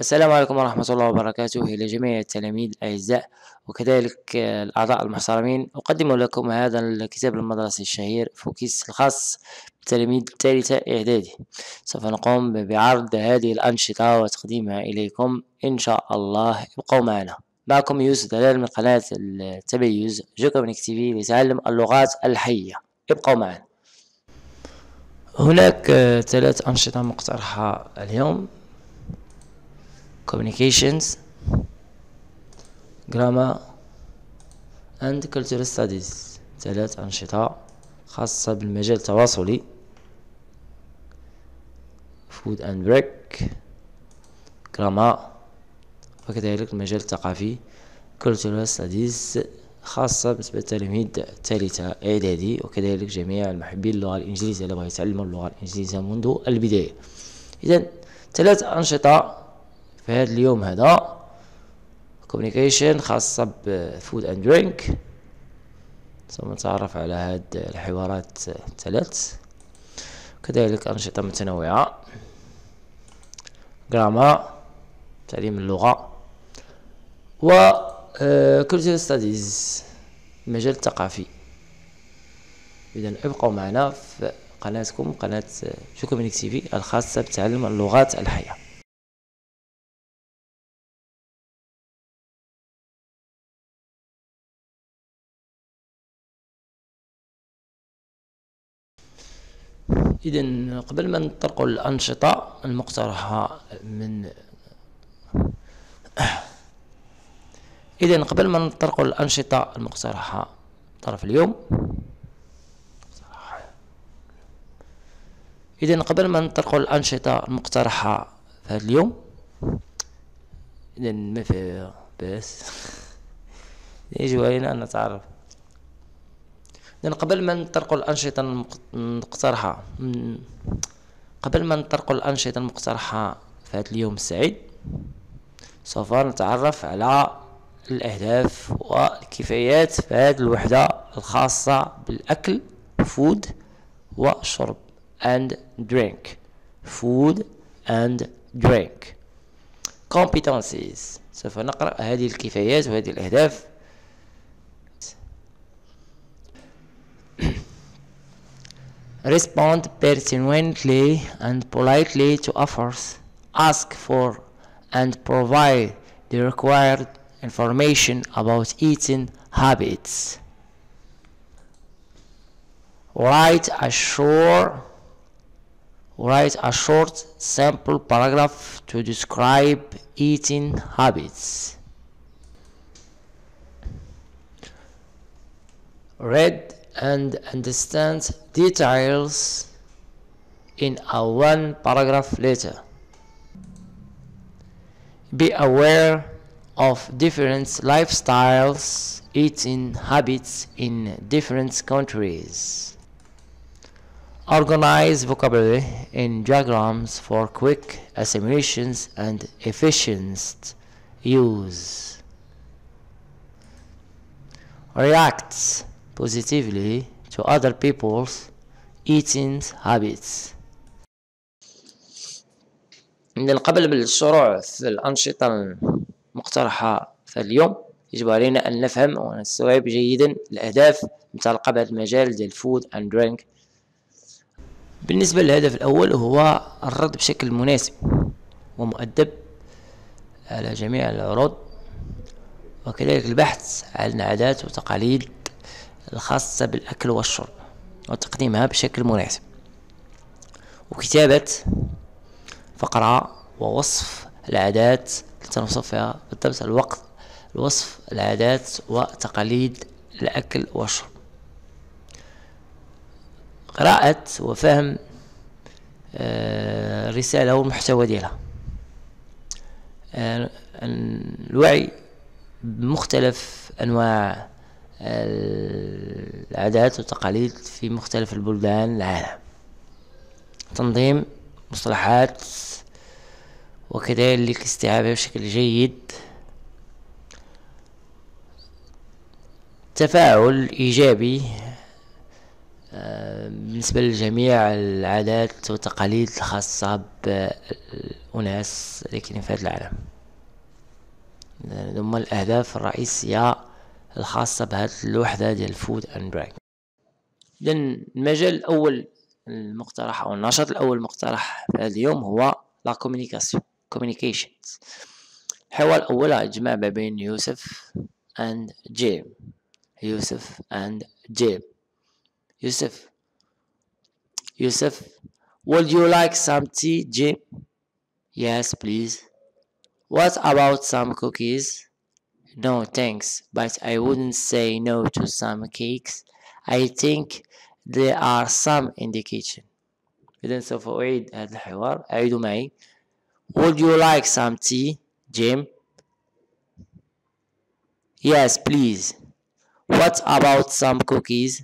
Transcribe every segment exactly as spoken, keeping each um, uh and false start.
السلام عليكم ورحمة الله وبركاته إلى جميع التلاميذ الأعزاء وكذلك الأعضاء المحترمين. أقدم لكم هذا الكتاب المدرسي الشهير فوكيس الخاص بالتلاميذ الثالثة إعدادي. سوف نقوم بعرض هذه الأنشطة وتقديمها إليكم إن شاء الله. ابقوا معنا. معكم يوسف دلال من قناة التميز جو كومينيك تيفي لتعلم اللغات الحية. ابقوا معنا. هناك ثلاث أنشطة مقترحة اليوم: communications, grammar and cultural studies. ثلاث أنشطة خاصة بالمجال التواصلي: food and break, grammar وكذلك المجال الثقافي cultural studies، خاصة بالنسبة للتلاميذ الثالثة إعدادي وكذلك جميع المحبين للغة الإنجليزية اللي بغاو يتعلموا اللغة الإنجليزية منذ البداية. إذا ثلاث أنشطة في هذا اليوم هذا: communication خاصة بفود اند درينك، ثم نتعرف على هاد الحوارات الثلاث، كذلك أنشطة متنوعة، grammar تعليم اللغة، و cultural studies المجال الثقافي. إذا ابقوا معنا في قناتكم قناة جو كومينيك تيفي الخاصة بتعلم اللغات الحية. إذن قبل ما نطرقوا الأنشطة المقترحة من إذن قبل ما نطرقوا الأنشطة المقترحة طرف اليوم إذن قبل ما نطرقوا الأنشطة المقترحة في هذا اليوم إذن ما في بس يجب علينا أن نتعرف. إذن قبل ما نطرقوا الأنشطة المقترحة قبل ما نطرقوا الأنشطة المقترحة في هذا اليوم السعيد، سوف نتعرف على الأهداف والكفايات في هذه الوحدة الخاصة بالأكل: food وشرب and drink food and drink. competencies سوف نقرأ هذه الكفايات وهذه الأهداف. Respond pertinently and politely to offers. Ask for and provide the required information about eating habits. Write a short, write a short sample paragraph to describe eating habits. Read and understand details in a one paragraph letter. Be aware of different lifestyles, eating habits in different countries. Organize vocabulary in diagrams for quick assimilations and efficient use. React positively to other people's eating habits. من القبل بالشروع في الأنشطة المقترحة في اليوم، يجب علينا أن نفهم ونستوعب جيدا الأهداف المتعلقة بهذا المجال ديال food and drink. بالنسبة للهدف الأول هو الرد بشكل مناسب ومؤدب على جميع العروض، وكذلك البحث عن العادات وتقاليد الخاصة بالأكل والشرب وتقديمها بشكل مناسب، وكتابة فقرة ووصف العادات لتنوصف فيها بالضبط الوقت الوصف العادات وتقاليد الأكل والشرب. قراءة وفهم الرسالة والمحتوى ديالها. الوعي بمختلف أنواع العادات والتقاليد في مختلف البلدان العالم. تنظيم مصطلحات وكذلك استيعابها بشكل جيد. تفاعل إيجابي بالنسبة لجميع العادات والتقاليد الخاصة بالأناس لكن في هذا العالم، هما الأهداف الرئيسية الخاصة بهذه الوحدة ديال فود أند دراج. إذا المجال الأول المقترح أو النشاط الأول المقترح في هذا اليوم هو لا كوميونيكاسيون كوميونيكيشنز. الحوار الأول إجماع بين يوسف أند جيم يوسف أند جيم يوسف يوسف would you like some tea, Jim? Yes, please. What about some cookies? No, thanks, but I wouldn't say no to some cakes. I think there are some in the kitchen. إذن سوف أعيد هذا الحوار، أعيدوا معي. Would you like some tea, Jim? Yes, please. What about some cookies?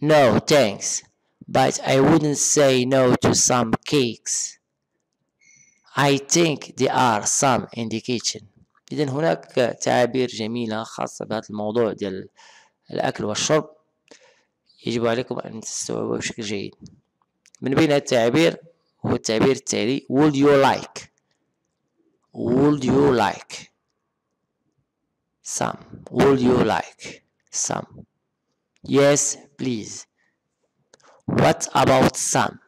No, thanks, but I wouldn't say no to some cakes. I think there are some in the kitchen. إذن هناك تعابير جميلة خاصة بهذا الموضوع ديال الأكل والشرب، يجب عليكم أن تستوعبوه بشكل جيد. من بين التعابير هو التعبير التالي: Would you like Would you like some Would you like some Yes, please. What about some?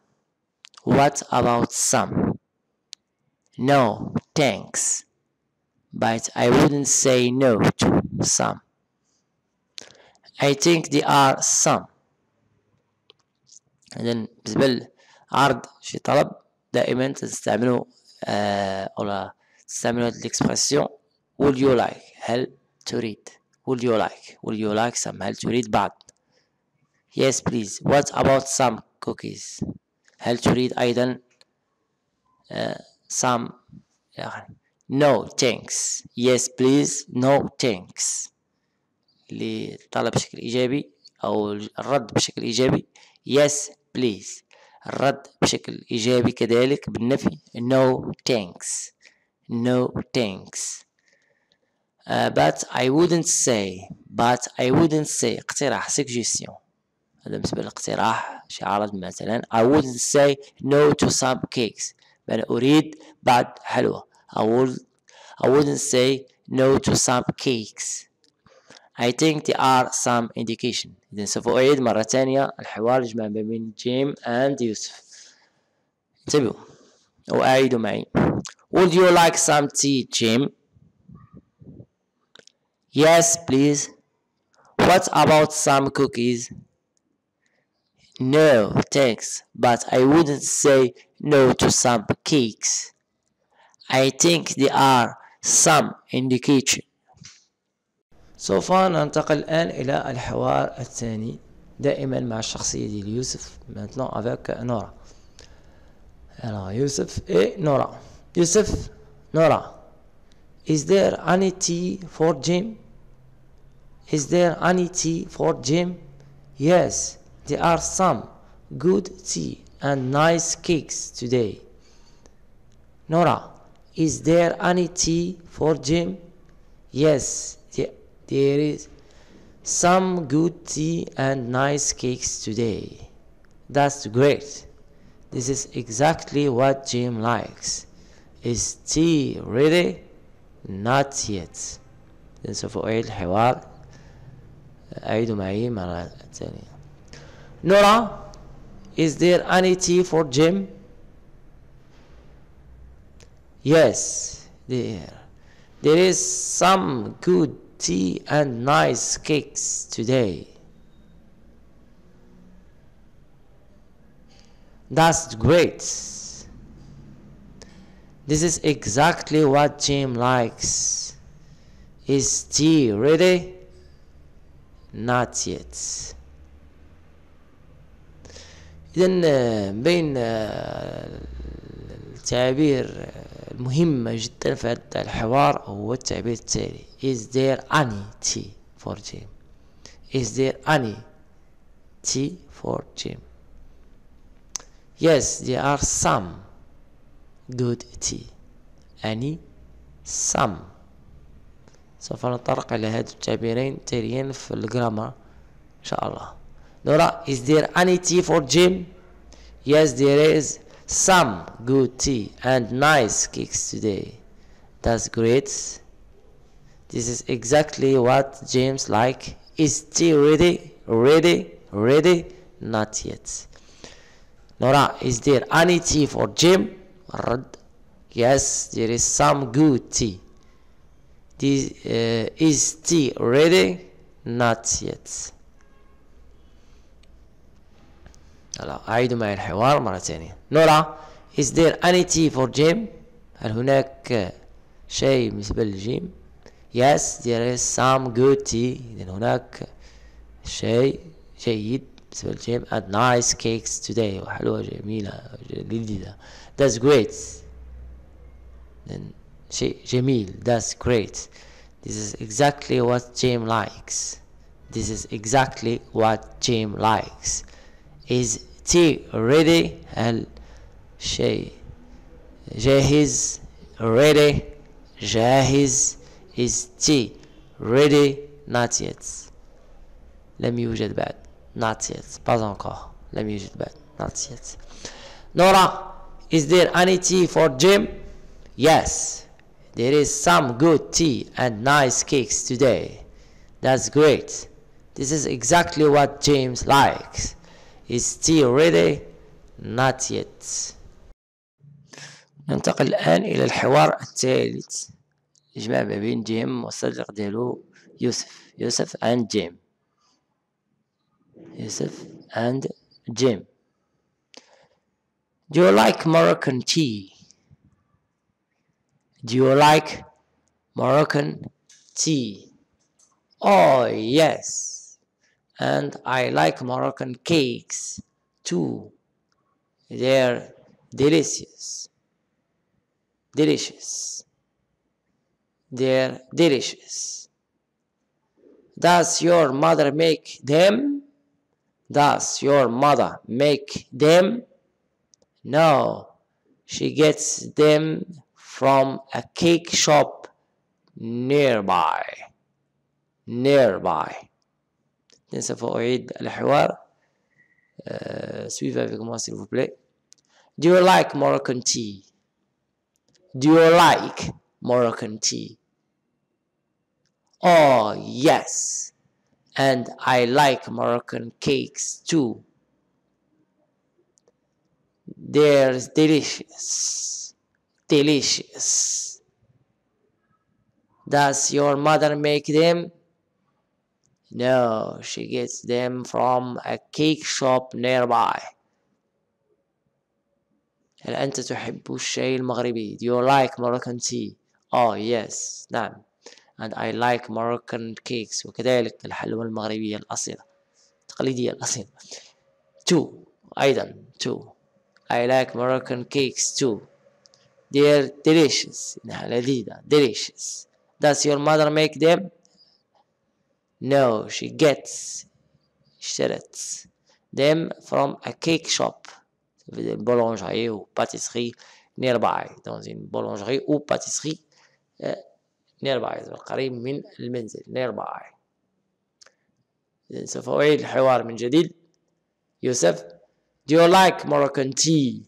What about some? No, thanks. But I wouldn't say no to some. I think there are some. إذن بالنسبة لعرض شي طلب دائما تستعملوا آه ولا تستعملوا هاد الإكسبرسيون Would you like هل تريد Would you like Would you like some هل تريد بعض. Yes, please. What about some cookies? هل تريد أيضا uh, some يعني. No, thanks. Yes, please. No, thanks. للطلب بشكل إيجابي أو الرد بشكل إيجابي. Yes, please. الرد بشكل إيجابي كذلك بالنفي. No, thanks. No, thanks. Uh, but I wouldn't say. But I wouldn't say. اقتراح suggestion. هذا بالنسبة للاقتراح شي عرض مثلا I wouldn't say no to some cakes بل أريد بعض حلوى. I, would, I wouldn't say no to some cakes. I think there are some indication. إذن سوف أعيد مرة ثانية الحوار جمع بين جيم and يوسف. انتبهوا وأعيدوا معي. Would you like some tea, Jim? Yes, please. What about some cookies? No, thanks, but I wouldn't say no to some cakes. I think there are some in the kitchen. سوف ننتقل الآن إلى الحوار الثاني دائما مع الشخصية ديال يوسف maintenant avec Nora. Alors Youssef et Nora. Youssef, Nora. Is there any tea for Jim? Is there any tea for Jim? Yes. There are some good tea and nice cakes today. Nora, is there any tea for Jim? Yes, there is some good tea and nice cakes today. That's great. This is exactly what Jim likes. Is tea ready? Not yet. إذن سوف أعيد الحوار. أعيدوا معي مرة ثانية. Nora, is there any tea for Jim? Yes, there. There is some good tea and nice cakes today. That's great. This is exactly what Jim likes. Is tea ready? Not yet. إذا بين التعبير المهمة جدا في هذا الحوار هو التعبير التالي: Is there any tea for Jim? Is there any tea for Jim? Yes, there are some good tea. any some. سوف نتطرق على هذه التعبيرين تاليا في الجرامر إن شاء الله. Nora, is there any tea for Jim? Yes, there is some good tea and nice cakes today. That's great. This is exactly what James like. Is tea ready? Ready? Ready? Not yet. Nora, is there any tea for Jim? Yes, there is some good tea. This, uh, is tea ready? Not yet. هلا أعيد معي الحوار مرة ثانية. Nora, is there any tea for Jim? هل هناك شيء بالنسبة لجيم؟ Yes, there is some good tea. إذن هناك شيء جيد بالنسبة لجيم. And nice cakes today. وحلوة جميلة جديدة. That's great. شيء جميل. That's great. This is exactly what Jim likes. This is exactly what Jim likes. Is tea ready? هل شيء جاهز؟ Ready. جاهز. Is tea ready? Not yet. لم يوجد بعد. Not yet. Pas encore. لم يوجد بعد. Not yet. Nora, is there any tea for Jim? Yes. There is some good tea and nice cakes today. That's great. This is exactly what James likes. Is tea ready? Not yet. ننتقل الآن إلى الحوار الثالث. إجماع ما بين جيم والصديق ديالو يوسف. يوسف and جيم. يوسف and جيم. Do you like Moroccan tea? Do you like Moroccan tea? Oh yes, and I like Moroccan cakes too. They're delicious. Delicious. They're delicious. Does your mother make them? Does your mother make them? No, she gets them from a cake shop nearby. Nearby. Bien, ça faut أعيد الحوار. Suivez avec moi, s'il vous plaît. Do you like Moroccan tea? Do you like Moroccan tea? Oh yes, and I like Moroccan cakes too. They're delicious. Delicious. Does your mother make them? No, she gets them from a cake shop nearby. هل أنت تحب الشاي المغربي? Do you like Moroccan tea? Oh yes, نعم. And I like Moroccan cakes. وكذلك الحلوى المغربية الأصيلة التقليدية الأصيلة. Two أيضا. Two. I like Moroccan cakes too. They're delicious. إنها لذيذة. Delicious. Does your mother make them? No, she gets اشترت them from a cake shop. Une boulangerie ou pâtisserie nearby. Dans une boulangerie ou pâtisserie nearby. قريب من المنزل. Nearby. سوف أعيد الحوار من جديد. يوسف, do you like Moroccan tea?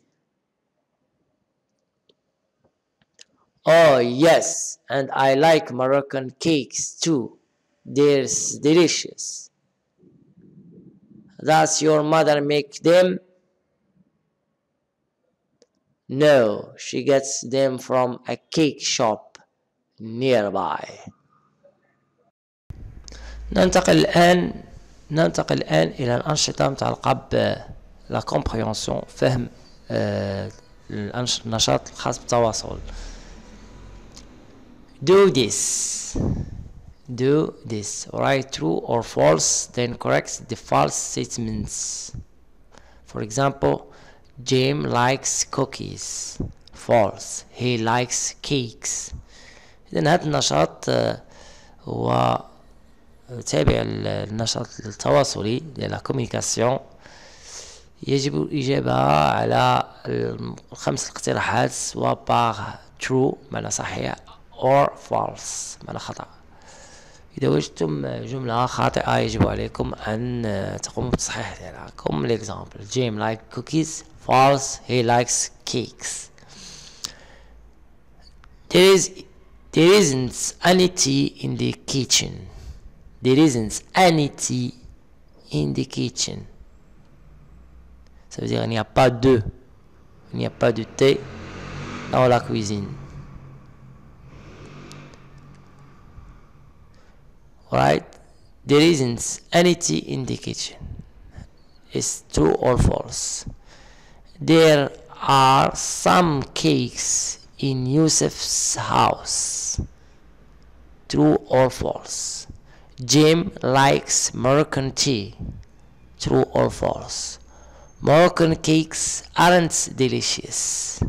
Oh yes, and I like Moroccan cakes too. They're delicious. Does your mother make them? No, she gets them from a cake shop nearby. ننتقل الآن ننتقل الآن إلى الأنشطة متعلقة بلا كومبريونسيون فهم النشاط الخاص بالتواصل. Do this. Do this. Write true or false, then correct the false statements. For example, Jim likes cookies. False. He likes cakes. إذن هذا النشاط هو تابع النشاط التواصلي ديال الكوميونيكاسيون. يجب الإجابة على الخمس اقتراحات سواء باغ true معنى صحيح or false معنى خطأ. إذا وجدتم جملة خاطئة يجب عليكم أن تقوموا بتصحيح ديالها. كم ليكزامبل: Jim likes cookies. False. He likes cakes. There is there isn't any tea in the kitchen. There isn't any tea in the kitchen. Ça veut dire il n'y a pas de, il n'y a pas de thé dans la cuisine. Right? There isn't any tea in the kitchen. It's true or false. There are some cakes in Youssef's house. True or false. Jim likes Moroccan tea. True or false. Moroccan cakes aren't delicious.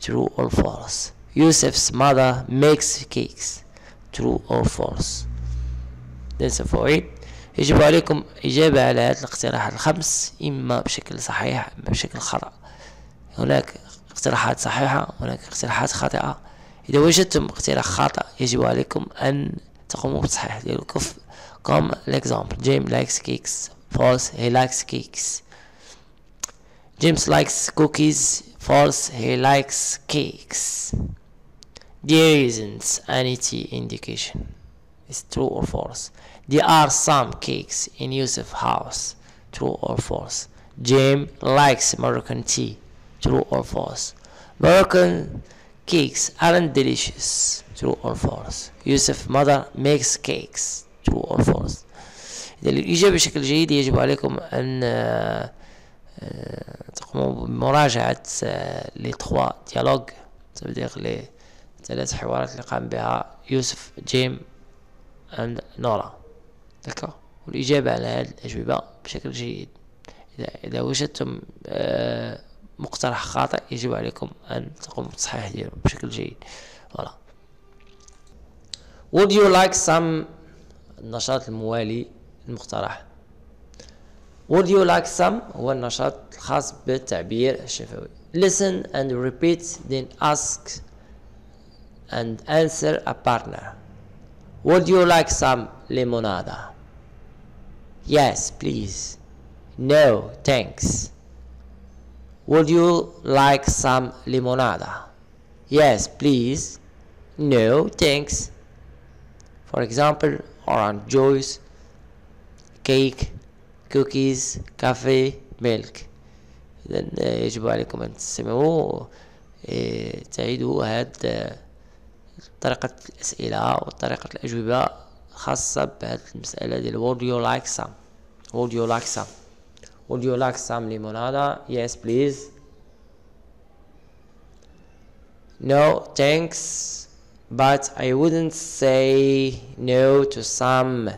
True or false. Youssef's mother makes cakes. True or false. لنسفوعي. يجب عليكم إجابة على هذا الاقتراحات الخمس، إما بشكل صحيح إما بشكل خطأ. هناك اقتراحات صحيحة، هناك اقتراحات خاطئة. إذا وجدتم اقتراح خاطئ يجب عليكم أن تقوموا بتصحيح ديالو. كم ليكزامبل: Jim likes cakes. False. He likes cakes. James likes cookies. False. He likes cakes. There isn't any tea indication. It's true or false. There are some cakes in Youssef's house. True or false. Jim likes Moroccan tea. True or false. Moroccan cakes aren't delicious. True or false. Youssef's mother makes cakes. True or false. إذا الإجابة بشكل جيد يجب عليكم أن تقوموا بمراجعة لي تخوا ديالوغ، تبديق لي ثلاث حوارات اللي قام بها يوسف، جيم and نورا. دكا والإجابة على هذه الأجوبة بشكل جيد. إذا إذا وجدتم مقترح خاطئ يجب عليكم أن تقوموا بتصحيح ديالو بشكل جيد. فوالا. Would you like some النشاط الموالي المقترح. Would you like some هو النشاط الخاص بالتعبير الشفوي. Listen and repeat, then ask and answer a partner. Would you like some limonada? Yes, please. No, thanks. Would you like some limonada? Yes, please. No, thanks. For example, orange juice, cake, cookies, coffee, milk. إذن يجب عليكم أن تستمعوا تعيدوا هذه طريقة الأسئلة وطريقة الأجوبة خاصة بهذه المسألة ديال Would you like some? Would you like some? Would you like some limonada? Yes, please. No, thanks. But I wouldn't say no to some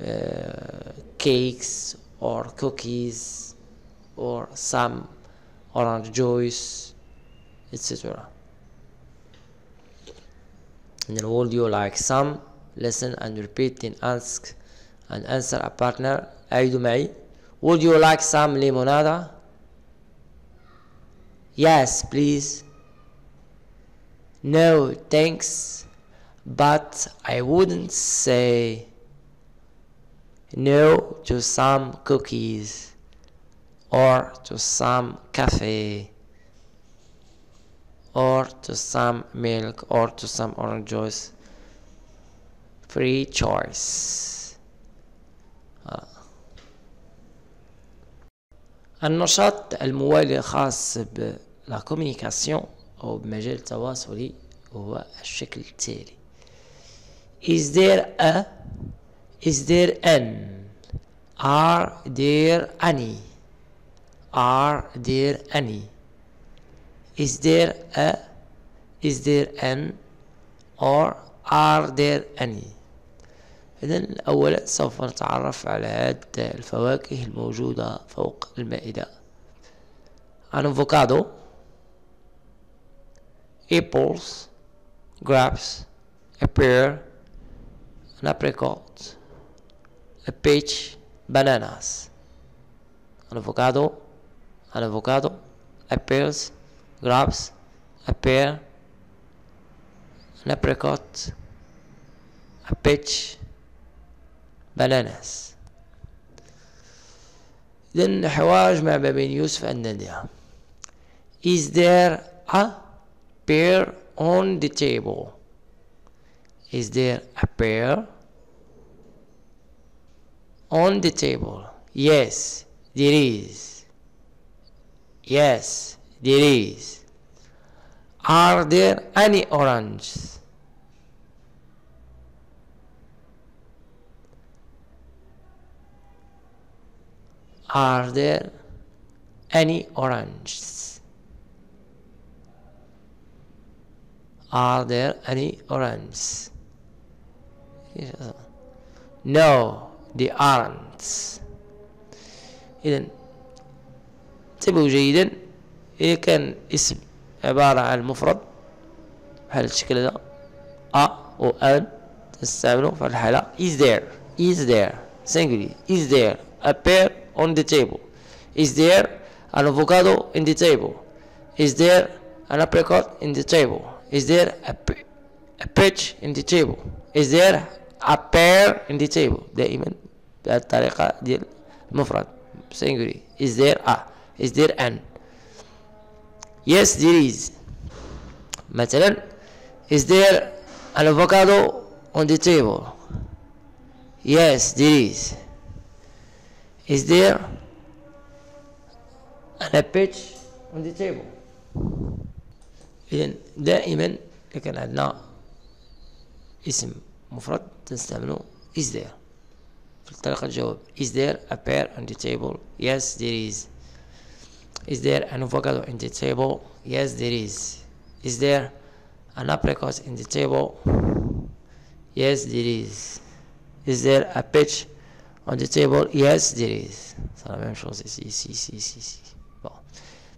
Uh, cakes or cookies or some orange juice, et cetera. And then, would you like some? Listen and repeat and ask and answer a partner. أعيدوا معي. Would you like some limonada? Yes, please. No, thanks. But I wouldn't say no to some cookies or to some cafe or to some milk or to some orange juice. Free choice. آه. النشاط الموالي الخاص بالكوميونيكاسيون أو بمجال التواصلي هو الشكل التالي. Is there a Is there an? Are there any? Are there any? Is there a? Is there an? Or are there any? إذن أولا سوف نتعرف على هذه الفواكه الموجودة فوق المائدة. Avocado, apples, grapes, a pear, an apricot, a peach, bananas. An avocado, an avocado, apples, grapes, a pear, an apricot, a pitch bananas. Then حواج مع بابين يوسف الندى. Is there a pear on the table? Is there a pear on the table? Yes, there is. Yes, there is. Are there any oranges? Are there any oranges? Are there any oranges? No, they aren't. إذن انتبهوا جيدا، إذا كان اسم عبارة عن مفرد بهذا الشكل هذا أ أو أن تستعملوا في الحالة is there is there singular is there a pear on the table is there an avocado in the table is there an apricot in the table is there a, a peach in the table is there a pear in the table دائما بهذه الطريقة ديال المفرد singular is there a is there an yes there is مثلا is there an avocado on the table yes there is is there an peach on the table إذن دائما لكن عندنا اسم مفرد تستعمله is there في الطريقة الجواب is there a pear on the table yes there is is there an avocado in the table yes there is is there an apricot in the table yes there is is there a peach on the table yes there is c'est la même chose ici ici ici ici bon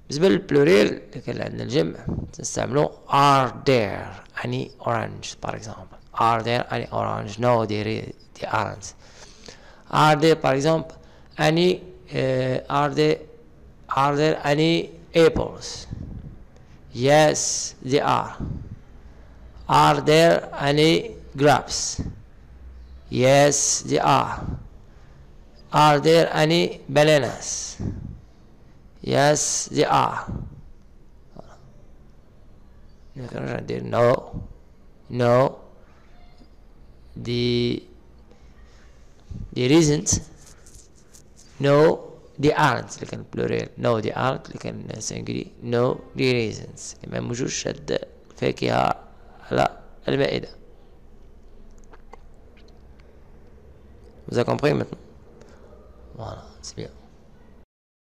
بالنسبة للبلوريل كان عندنا الجمع تستعملو are there any orange par exemple are there any orange no there aren't are there par exemple any uh, are there Are there any apples? Yes, there are. Are there any grapes? Yes, there are. Are there any bananas? Yes, there are. No, no. The there isn't. No. They aren't لكن plural no they aren't لكن singular no they isn't ما موجودش شد فاكهة على المائدة vous avez compris maintenant voilà c'est bien